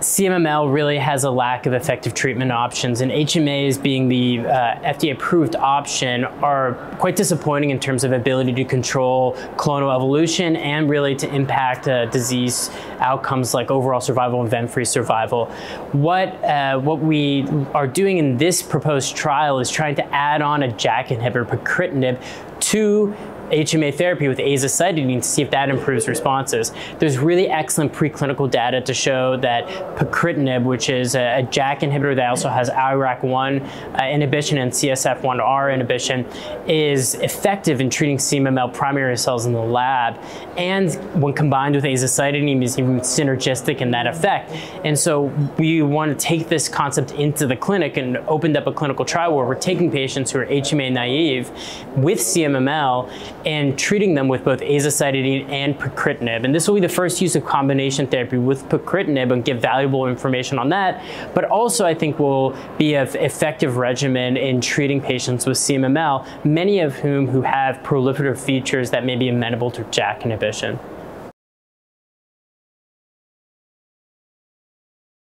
CMML really has a lack of effective treatment options, and HMAs being the FDA-approved option are quite disappointing in terms of ability to control clonal evolution and really to impact disease outcomes like overall survival and event-free survival. What we are doing in this proposed trial is trying to add on a JAK inhibitor, pacritinib, to HMA therapy with azacitidine to see if that improves responses. There's really excellent preclinical data to show that pacritinib, which is a JAK inhibitor that also has IRAK1 inhibition and CSF1R inhibition, is effective in treating CMML primary cells in the lab, and when combined with azacitidine is even synergistic in that effect. And so we want to take this concept into the clinic and opened up a clinical trial where we're taking patients who are HMA naive with CMML and treating them with both azacitidine and pacritinib. And this will be the first use of combination therapy with pacritinib and give valuable information on that, but also I think will be an effective regimen in treating patients with CMML, many of whom have proliferative features that may be amenable to JAK inhibition.